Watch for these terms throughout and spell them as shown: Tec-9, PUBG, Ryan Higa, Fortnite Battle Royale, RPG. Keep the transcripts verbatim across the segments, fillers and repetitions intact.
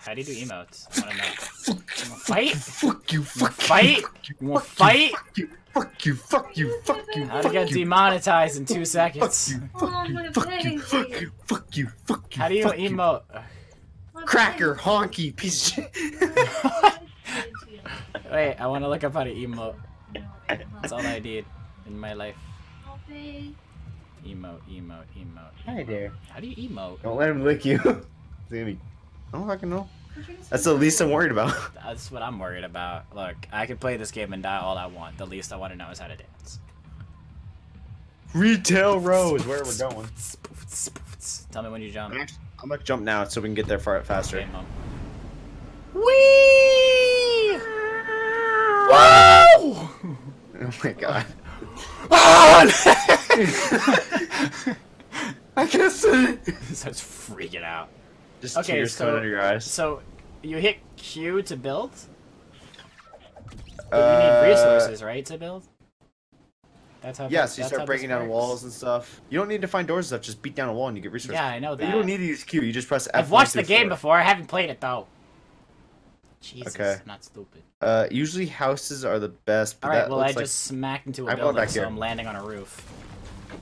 How do you do emotes? I wanna know. You wanna fight? Fuck you, fuck you. Fight? You wanna fight? Fuck you, fuck you, fuck you. How to get demonetized in two seconds. Fuck you, fuck you, fuck you, fuck you, fuck you. How do you emote? Cracker, honky, piece of shit. Wait, I wanna look up how to emote. That's all I did in my life. Emote, emote, emote. Hi there. How do you emote? Don't let him lick you. It's gonna be... I don't fucking know. That's the least I'm worried about. That's what I'm worried about. Look, I can play this game and die all I want. The least I want to know is how to dance. Retail Row is where we're going. Tell me when you jump. I'm gonna jump now so we can get there far faster. Okay, Mom. Whee! Whoa! Oh my god. Oh! I can't see it. This is freaking out. Just okay, tears so, coming out of your eyes. So, you hit Q to build? Uh, you need resources, right, to build? That's how. Yeah, so you start breaking down walls and stuff. You don't need to find doors and stuff, just beat down a wall and you get resources. Yeah, I know that. You don't need to use Q, you just press F one. I've watched the game before, I haven't played it though. Jesus, okay. Not stupid. Uh, usually houses are the best, but alright, well I like... just smacked into a I'm building, so here. I'm landing on a roof.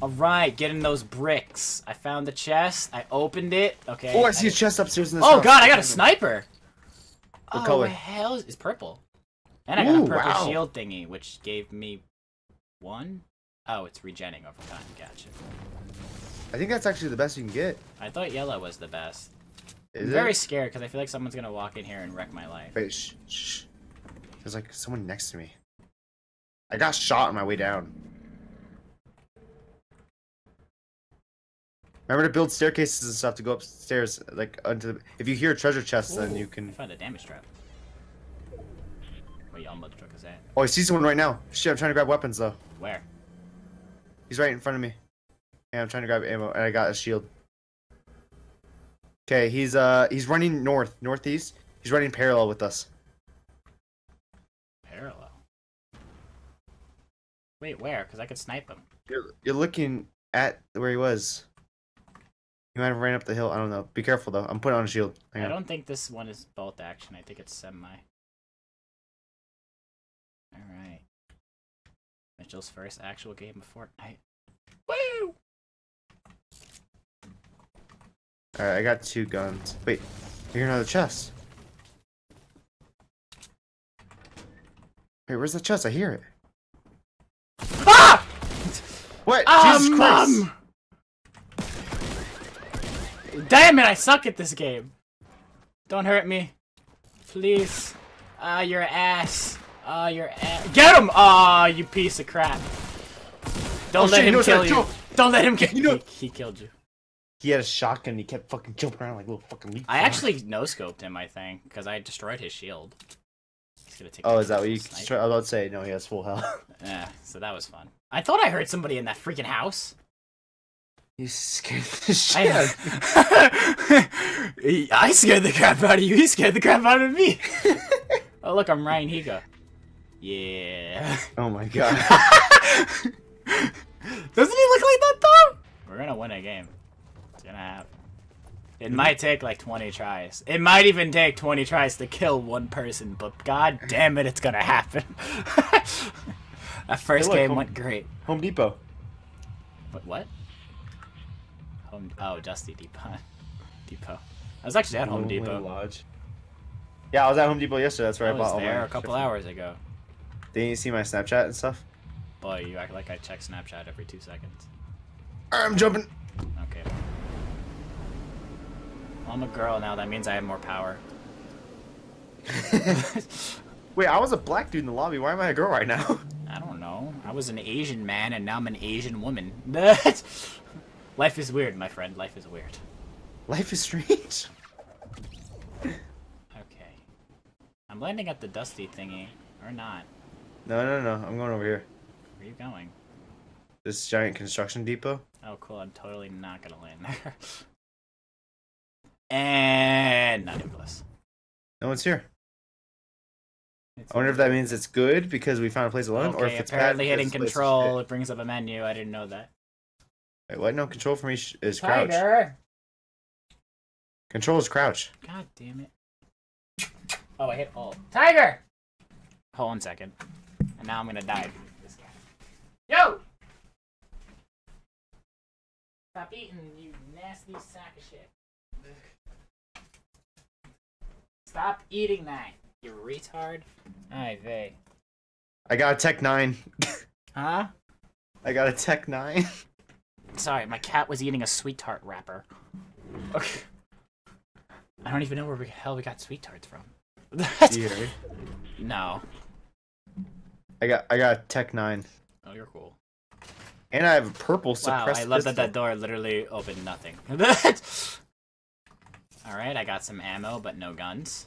Alright, get in those bricks. I found the chest. I opened it. Okay. Oh, I see I a chest upstairs in this Oh, house. God, I got a sniper. What oh, color? The hell is purple. And I Ooh, got a purple wow. shield thingy, which gave me one? Oh, it's regenning over time. Gotcha. I think that's actually the best you can get. I thought yellow was the best. Is I'm it? very scared because I feel like someone's going to walk in here and wreck my life. Wait, shh, shh. There's like someone next to me. I got shot on my way down. Remember to build staircases and stuff to go upstairs, like, onto the... If you hear a treasure chest, Ooh, then you can... I find a damage trap. Where y'all mother truck is at? Oh, I see someone right now. Shit, I'm trying to grab weapons, though. Where? He's right in front of me. And I'm trying to grab ammo, and I got a shield. Okay, he's, uh, he's running north, northeast. He's running parallel with us. Parallel? Wait, where? Because I could snipe him. You're, you're looking at where he was. You might have ran up the hill. I don't know. Be careful though. I'm putting on a shield. Hang I on. don't think this one is bolt action. I think it's semi. All right. Mitchell's first actual game of Fortnite. Woo! All right, I got two guns. Wait, I hear another chest. Wait, where's the chest? I hear it. Ah! What? Um, Jesus Christ! Um... Damn it! I suck at this game. Don't hurt me, please. Ah, uh, your ass. Ah, uh, your ass. Get him! Ah, oh, you piece of crap. Don't oh, let shit, him kill you. Kill. Don't let him get you. Know he, he killed you. He had a shotgun. And he kept fucking jumping around like little fucking leaf. I fly. actually no scoped him. I think because I destroyed his shield. He's gonna take. Oh, is that what you? Destroy I was about to say no. He has full health. Yeah. So that was fun. I thought I heard somebody in that freaking house. You scared the shit out of me. I scared the crap out of you. He scared the crap out of me. Oh, look, I'm Ryan Higa. Yeah. Oh, my God. Doesn't he look like that, though? We're going to win a game. It's going to happen. It mm-hmm. might take, like, twenty tries. It might even take twenty tries to kill one person, but God damn it, it's going to happen. That first hey, look, game Home, went great. Home Depot. But what? Home, oh, Dusty Depot. Depot. I was actually at Home Lonely Depot. Lodge. Yeah, I was at Home Depot yesterday. That's where I, I bought all my. I was there a couple hours ago. Didn't you see my Snapchat and stuff? Boy, you act like I check Snapchat every two seconds. I'm jumping. Okay. Well, I'm a girl now. That means I have more power. Wait, I was a black dude in the lobby. Why am I a girl right now? I don't know. I was an Asian man, and now I'm an Asian woman. Life is weird, my friend. Life is weird. Life is strange. Okay. I'm landing at the dusty thingy. Or not. No, no, no. I'm going over here. Where are you going? This giant construction depot. Oh, cool. I'm totally not going to land there. And... not Nicholas. No one's here. It's I wonder weird. if that means it's good because we found a place alone, okay, or if it's apparently bad, hitting control, it brings up a menu. I didn't know that. Wait, what? No, control for me is crouch. Tiger. Control is crouch. God damn it. Oh, I hit alt. Tiger! Hold on a second. And now I'm gonna dive. This guy. Yo! Stop eating, you nasty sack of shit. Stop eating that, you retard. Aye, they. I got a Tec nine. Huh? I got a Tec nine. Sorry, my cat was eating a sweet tart wrapper. Okay. I don't even know where the hell we got sweet tarts from. Here. No. I got I got a Tec nine. Oh, you're cool. And I have a purple suppressed. Wow, I love pistol. that that door literally opened nothing. Alright, I got some ammo, but no guns.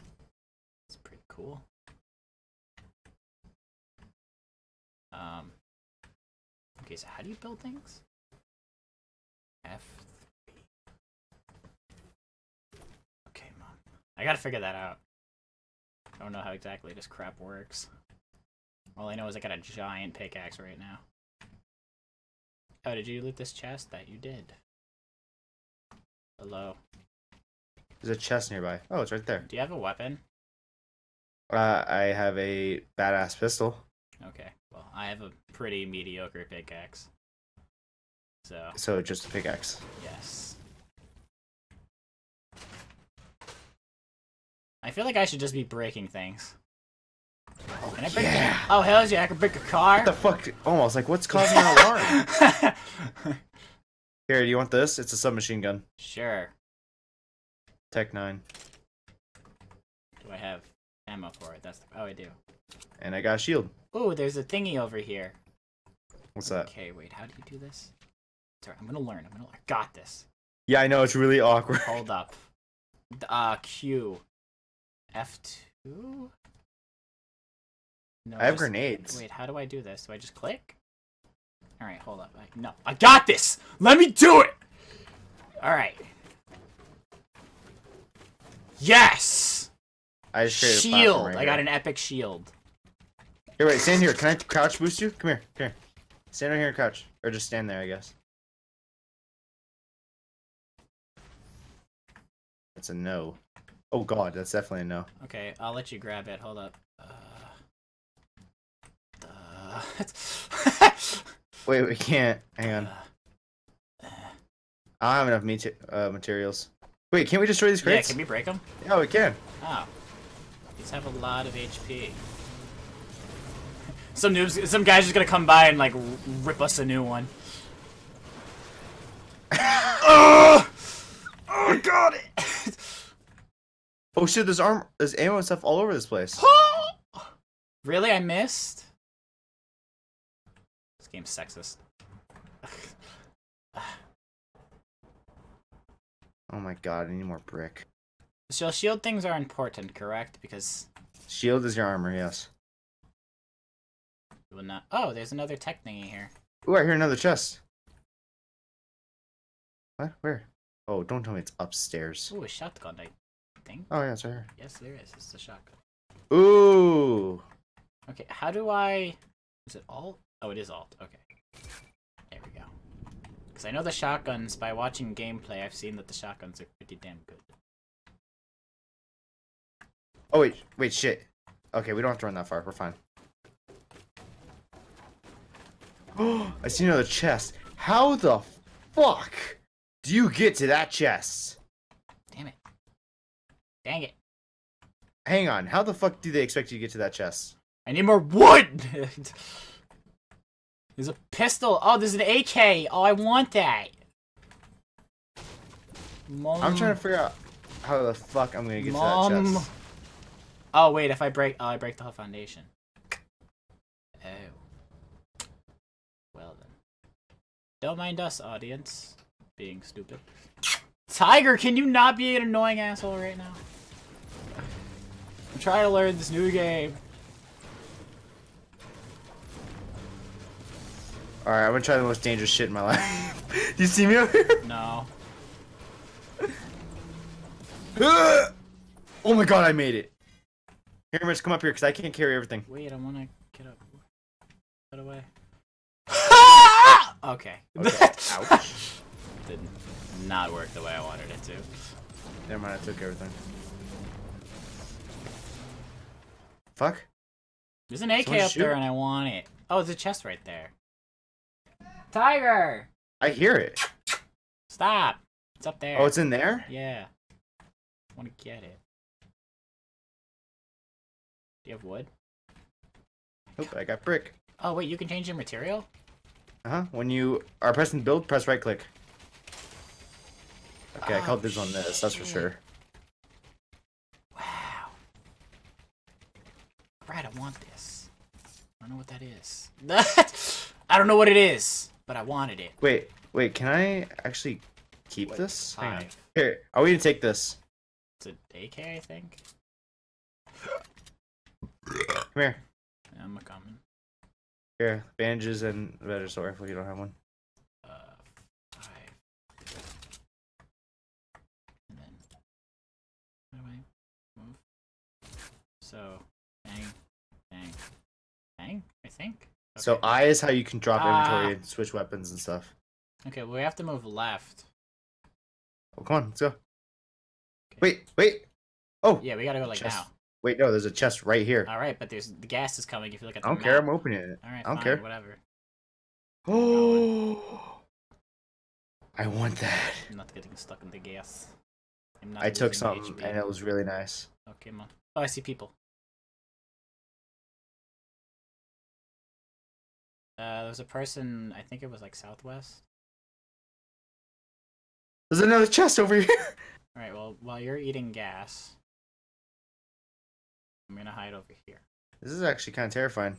It's pretty cool. Um. Okay, so how do you build things? F three. Okay, mom. I gotta figure that out. I don't know how exactly this crap works. All I know is I got a giant pickaxe right now. Oh, did you loot this chest? That you did. Hello. There's a chest nearby. Oh, it's right there. Do you have a weapon? Uh, I have a badass pistol. Okay. Well, I have a pretty mediocre pickaxe. So. So just a pickaxe. Yes. I feel like I should just be breaking things. Oh, can I break yeah. Oh, hell yeah, I can break a car. What the fuck? Almost like, what's causing an alarm? Here, do you want this? It's a submachine gun. Sure. Tec nine. Do I have ammo for it? That's the... Oh, I do. And I got a shield. Ooh, there's a thingy over here. What's that? Okay, wait, how do you do this? Sorry, I'm gonna learn. I'm gonna learn. Got this. Yeah, I know, it's really awkward. Hold up. Uh, Q. F two? No, I have grenades. Wait, how do I do this? Do I just click? Alright, hold up. I, no, I got this! Let me do it! Alright. Yes! I just created a shield! Right I here. got an epic shield. Here, wait, stand here. Can I crouch boost you? Come here, come here. Stand right here and crouch. Or just stand there, I guess. That's a no. Oh god, that's definitely a no. Okay, I'll let you grab it. Hold up. Uh... Wait, we can't. Hang on. I don't have enough uh, materials. Wait, can't we destroy these crates? Yeah, can we break them? Yeah, we can. Oh. These have a lot of H P. Some noobs, some guy's just gonna come by and, like, rip us a new one. Oh! Oh, got it! Oh, shit, there's, arm there's ammo and stuff all over this place. Really? I missed? Game's sexist. Oh my god, I need more brick. So shield things are important, correct? Because shield is your armor, yes. Will not. Oh, there's another tech thingy here. Ooh, I hear another chest. What? Where? Oh, don't tell me it's upstairs. Ooh, a shotgun, I think. Oh yeah, it's right here. Yes, there is. It's a shotgun. Ooh. Okay, how do I? Is it all? Oh, it is alt. Okay. There we go. Because I know the shotguns, by watching gameplay, I've seen that the shotguns are pretty damn good. Oh, wait. Wait, shit. Okay, we don't have to run that far. We're fine. Oh, I see another chest. How the fuck do you get to that chest? Damn it. Dang it. Hang on. How the fuck do they expect you to get to that chest? I need more wood! There's a pistol. Oh, there's an A K. Oh, I want that. Mom. I'm trying to figure out how the fuck I'm gonna get Mom. to that chest. Oh wait, if I break, oh, I break the whole foundation. Oh. Well then. Don't mind us, audience, being stupid. Tiger, can you not be an annoying asshole right now? I'm trying to learn this new game. Alright, I'm gonna try the most dangerous shit in my life. Do you see me over here? No. Oh my god, I made it. Here, I'm just come up here because I can't carry everything. Wait, I wanna get up. Get away. Okay. Okay. Ouch. Did not work the way I wanted it to. Never mind, I took everything. Fuck. There's an A K up there and I want it. Oh, there's a chest right there. Tiger! I hear it. Stop. It's up there. Oh, it's in there? Yeah. I want to get it. Do you have wood? Nope, I got brick. Oh, wait, you can change your material? Uh-huh. When you are pressing build, press right-click. Okay, oh, I called this on this, that's for sure. Wow. Right, I want this. I don't know what that is. I don't know what it is, but I wanted it. Wait, wait, can I actually keep wait, this? Hang on. Here, I want you to take this. It's an A K, I think. Come here. Yeah, I'm a common. Here, bandages and a better sword if you don't have one. Uh, five. And then, how do I move? So, bang, bang, bang, I think. Okay. So I is how you can drop inventory ah. and switch weapons and stuff. Okay, well, we have to move left. Oh, come on, let's go. Okay. Wait, wait. Oh. Yeah, we gotta go like chest. now. Wait, no, there's a chest right here. All right, but there's the gas is coming if you look at the I don't map. care, I'm opening it. All right, I don't fine, care. whatever. Oh, I want that. I'm not getting stuck in the gas. I'm not I took something, H P. And it was really nice. Okay, man. Oh, I see people. Uh, there was a person, I think it was like southwest. There's another chest over here. All right, well, while you're eating gas... I'm gonna hide over here. This is actually kind of terrifying.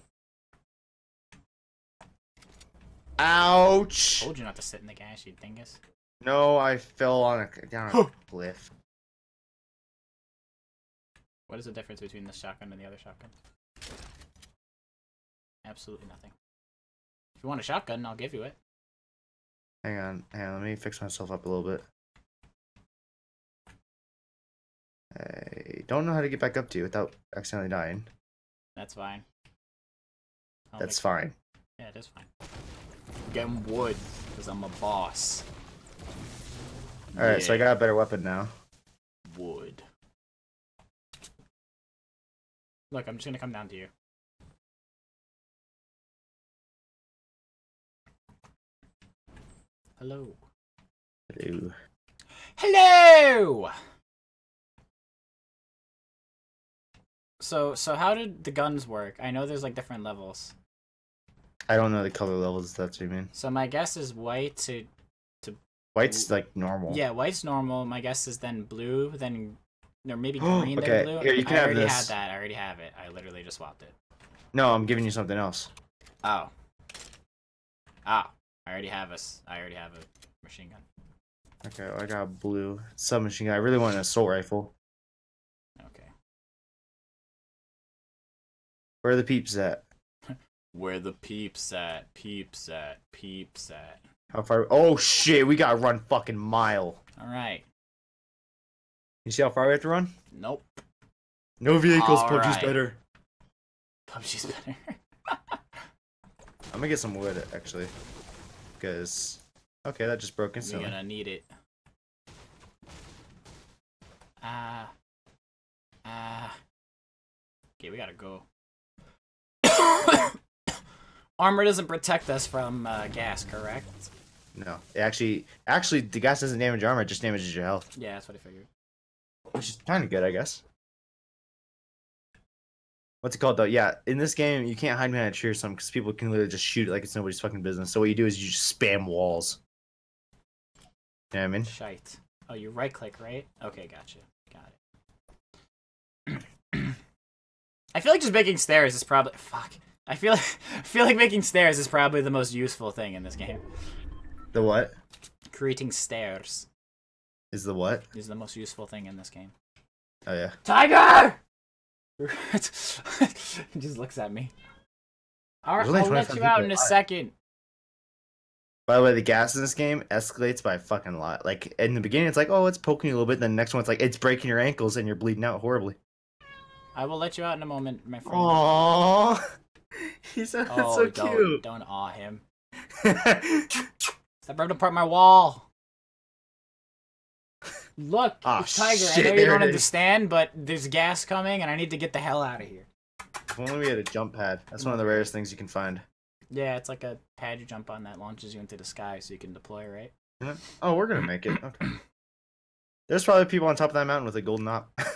Ouch! I told you not to sit in the gas, you dingus. No, I fell on a down a cliff. What is the difference between this shotgun and the other shotgun? Absolutely nothing. If you want a shotgun, I'll give you it. Hang on, hang on. Let me fix myself up a little bit. I don't know how to get back up to you without accidentally dying. That's fine. I'll That's fine. It. Yeah, it is fine. I'm getting wood, because I'm a boss. Alright, yeah. So I got a better weapon now. Wood. Look, I'm just going to come down to you. Hello. Hello. Hello! So, so how did the guns work? I know there's like different levels. I don't know the color levels. That's what you mean. So my guess is white to, to. White's like normal. Yeah, white's normal. My guess is then blue, then or maybe green, okay. then blue. Here, you can I have already this. had that. I already have it. I literally just swapped it. No, I'm giving you something else. Oh. Ah, I already have a. I already have a machine gun. Okay, well, I got blue submachine gun. I really want an assault rifle. Where are the peeps at? Where the peeps at? Peeps at? Peeps at? How far? Oh shit! We gotta run fucking mile. All right. You see how far we have to run? Nope. No vehicles. All P U B G's right. better. P U B G's better. I'm gonna get some wood actually, because okay, that just broke instantly. You're gonna need it. Ah. Uh, ah. Uh... Okay, we gotta go. Armor doesn't protect us from uh, gas, correct? No, it actually, actually, the gas doesn't damage armor; it just damages your health. Yeah, that's what I figured. Which is kind of good, I guess. What's it called though? Yeah, in this game, you can't hide behind a tree or something because people can literally just shoot it like it's nobody's fucking business. So what you do is you just spam walls. You know what I mean? Shite. Oh, you right-click, right? Okay, gotcha. Got it. I feel like just making stairs is probably fuck. I feel like, I feel like making stairs is probably the most useful thing in this game. The what? Creating stairs. Is the what? Is the most useful thing in this game. Oh yeah. Tiger! He just looks at me. Alright, I'll let you out in a second. By the way, the gas in this game escalates by a fucking lot. Like, in the beginning it's like, oh, it's poking you a little bit, then the next one's like, it's breaking your ankles and you're bleeding out horribly. I will let you out in a moment, my friend. Aww. He's so, oh, so don't, cute. Don't awe him. Stop ripping apart my wall. Look, oh, it's Tiger. Shit, I know you don't understand, but there's gas coming, and I need to get the hell out of here. If only we had a jump pad. That's one of the rarest things you can find. Yeah, it's like a pad you jump on that launches you into the sky so you can deploy, right? Yeah. Oh, we're gonna make it. Okay. There's probably people on top of that mountain with a golden op. They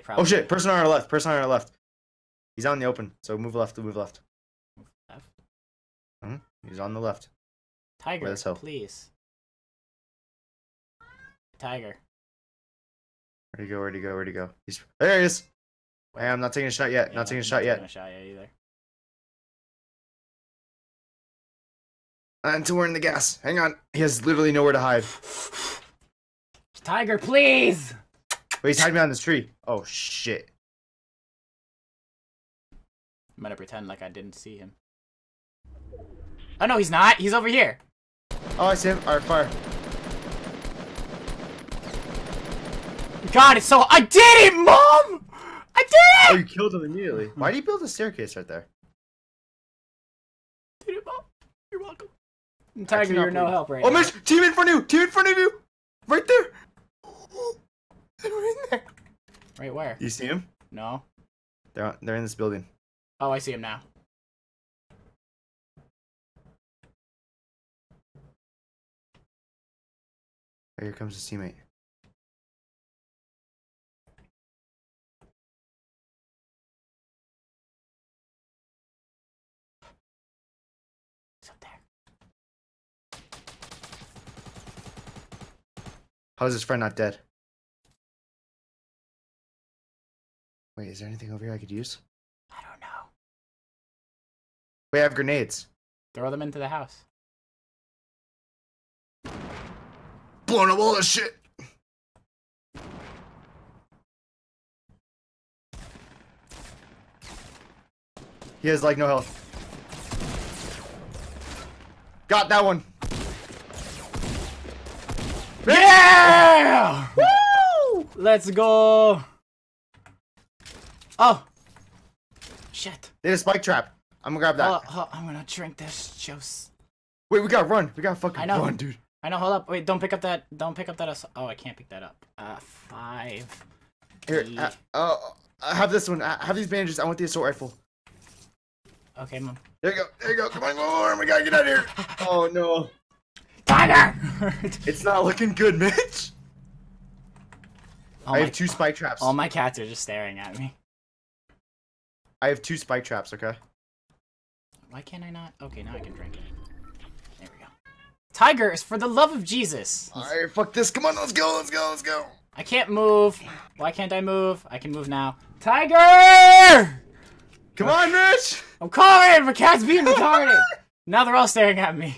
probably... Oh shit! Person on our left. Person on our left. He's out in the open. So move left. Move left. Move left. Mm-hmm. He's on the left. Tiger, please. Tiger. Where'd he go? Where'd he go? Where'd he go? He's there. He is. Hey, I'm not taking a shot yet. Yeah, not taking a shot yet. Not taking a shot yet either. Until we're in the gas. Hang on. He has literally nowhere to hide. Tiger, please! Wait, he's hiding behind this tree. Oh, shit. I'm gonna pretend like I didn't see him. Oh, no, he's not. He's over here. Oh, I see him. Alright, fire. God, it's so... I did it, Mom! I did it! Oh, you killed him immediately. Why do you build a staircase right there? Did it, Mom? You're welcome. Tiger, you're no help right now. Oh, Mitch! Team in front of you! Team in front of you! Right there! They were in there. Right where? You see him? No. They're they're in this building. Oh, I see him now. Here comes his teammate. How is his friend not dead? Wait, is there anything over here I could use? I don't know. Wait, I have grenades. Throw them into the house. Blowing up all this shit! He has, like, no health. Got that one! Yeah! Woo! Let's go! Oh! Shit. They had a spike trap. I'm gonna grab that. Uh, uh, I'm gonna drink this juice. Wait, we gotta run. We gotta fucking I know. run, dude. I know, hold up. Wait, don't pick up that. Don't pick up that. Oh, I can't pick that up. Uh, five. Here, uh, uh, have this one. I have these bandages. I want the assault rifle. Okay, Mom. There you go. There you go. Come on, Lord. We gotta get out of here. Oh, no. Tiger! It's not looking good, Mitch. Oh I have two spike traps. All my cats are just staring at me. I have two spike traps, okay? Why can't I not? Okay, now I can drink it. There we go. Tiger, is for the love of Jesus. Alright, fuck this. Come on, let's go, let's go, let's go. I can't move. Why can't I move? I can move now. Tiger! Come on, Mitch! I'm calling! My cat's being retarded! Now they're all staring at me.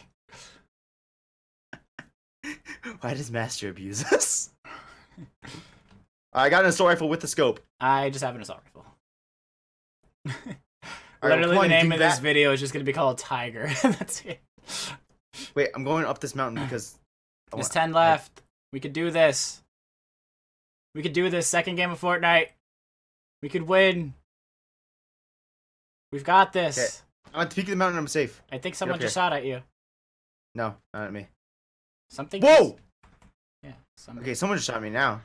Why does Master abuse us? I got an assault rifle with the scope. I just have an assault rifle. Literally, right, the name of that. This video is just going to be called Tiger. That's it. Wait, I'm going up this mountain because... There's ten left. We could do this. We could do this. Second game of Fortnite. We could win. We've got this. Okay. I'm at the peak of the mountain. I'm safe. I think someone just shot at you. No, not at me. Something. Whoa! Yeah. Somebody. Okay, someone just shot me now.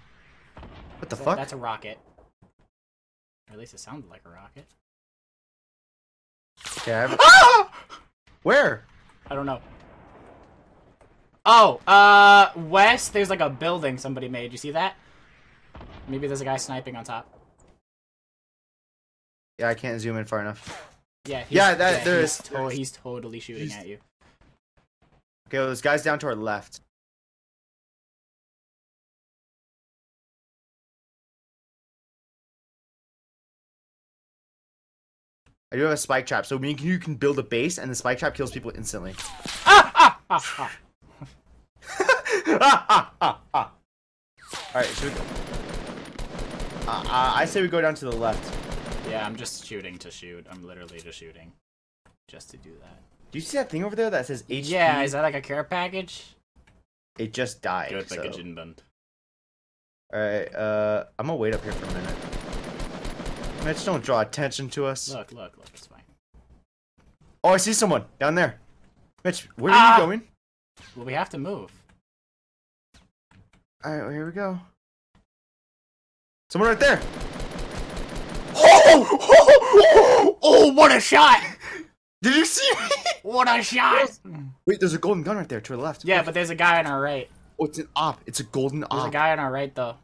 What the so fuck? That's a rocket. Or at least it sounded like a rocket. Okay, I have... ah! Where? I don't know. Oh, uh, west, there's like a building somebody made. You see that? Maybe there's a guy sniping on top. Yeah, I can't zoom in far enough. Yeah, he's, yeah, that, yeah, there he's is. To he's totally shooting he's... at you. Okay, well, this guy's down to our left. I do have a spike trap, so me and you can build a base, and the spike trap kills people instantly. Ah! Ah! Ah! Ah! Ah! Ah! Ah! Ah! Alright, should we go? Uh, uh, I say we go down to the left. Yeah, I'm just shooting to shoot. I'm literally just shooting. Just to do that. Do you see that thing over there that says H P? Yeah, is that like a care package? It just died. Good so. package inbound. Alright, uh, I'm gonna wait up here for a minute. Mitch, don't draw attention to us. Look, look, look, it's fine. Oh, I see someone down there. Mitch, where ah! are you going? Well, we have to move. Alright, well, here we go. Someone right there! Oh, oh, oh, oh, what a shot! Did you see me? What a shot! Wait, there's a golden gun right there to the left. Yeah, okay. But there's a guy on our right. Oh, it's an op. It's a golden op. There's a guy on our right, though.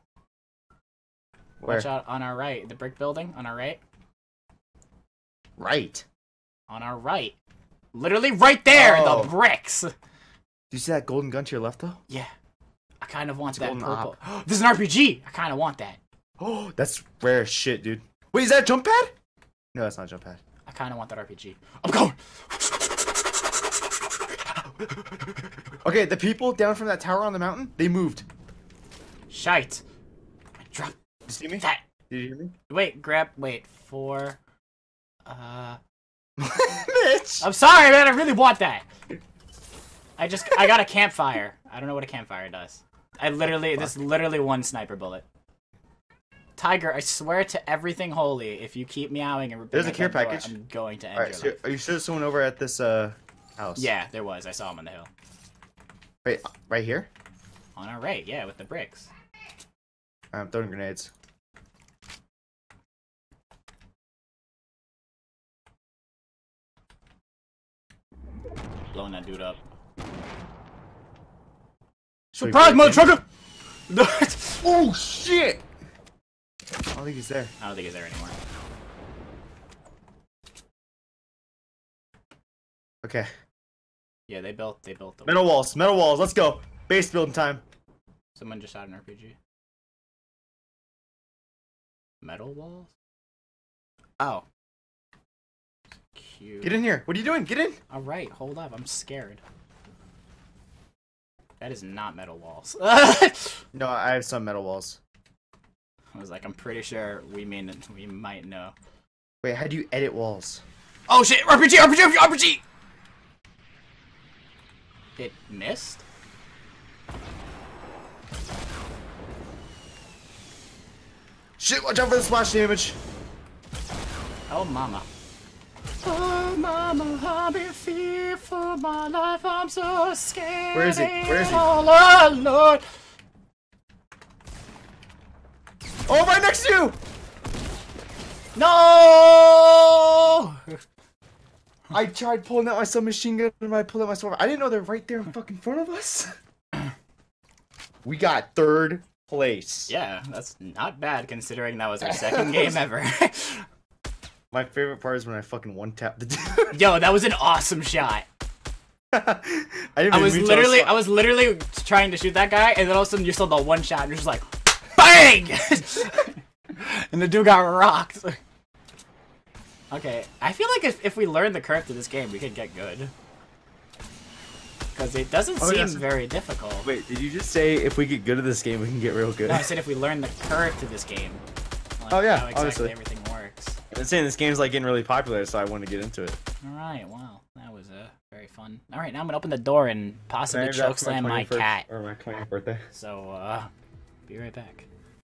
Where? Watch out on our right. The brick building on our right. Right. On our right. Literally right there, oh. The bricks. Do you see that golden gun to your left, though? Yeah. I kind of want it's that purple. This is an R P G. I kind of want that. Oh, that's rare shit, dude. Wait, is that a jump pad? No, that's not a jump pad. I kind of want that R P G. I'm going. Okay, the people down from that tower on the mountain, they moved. Shite. I dropped. Did you see me? That. Did you hear me? Wait, grab. Wait, four. Uh. Bitch. I'm sorry, man. I really want that. I just. I got a campfire. I don't know what a campfire does. I literally. This is literally one sniper bullet. Tiger, I swear to everything holy, if you keep meowing and there's a care package. Door, I'm going to end right, your so life. Are you sure there's someone over at this uh house? Yeah, there was. I saw him on the hill. Wait, right here? On our right, yeah, with the bricks. I'm throwing grenades. Blowing that dude up. Surprise, mother trucker! Oh shit! I don't think he's there. I don't think he's there anymore. Okay. Yeah, they built. They built the metal walls. Metal walls. Let's go. Base building time. Someone just shot an R P G. Metal walls. Oh. Cute. Get in here. What are you doing? Get in. All right. Hold up. I'm scared. That is not metal walls. No, I have some metal walls. I was like, I'm pretty sure we mean we might know. Wait, how do you edit walls? Oh shit! R P G, R P G, R P G. It missed. Shit! Watch out for the splash damage. Oh mama. Oh mama, I'm in fear for my life. I'm so scared. Where is it? Where is it? Oh Lord. Oh, right next to you! No! I tried pulling out my submachine gun and I pulled out my sword. I didn't know they're right there in fucking front of us. We got third place. Yeah, that's not bad considering that was our second game ever. My favorite part is when I fucking one-tapped the dude. Yo, that was an awesome shot. I, didn't I was literally, I was literally trying to shoot that guy, and then all of a sudden you saw the one shot and you're just like. Bang! And the dude got rocked. Okay, I feel like if, if we learn the curve to this game, we could get good. Because it doesn't oh, seem yes. very difficult. Wait, did you just say if we get good at this game, we can get real good? No, I said if we learn the curve to this game. Like oh yeah, how exactly obviously. Everything works. I'm saying this game's like getting really popular, so I want to get into it. Alright, wow. That was uh, very fun. Alright, now I'm going to open the door and possibly chokeslam my, my cat. Or my twentieth birthday. So, uh... be right back.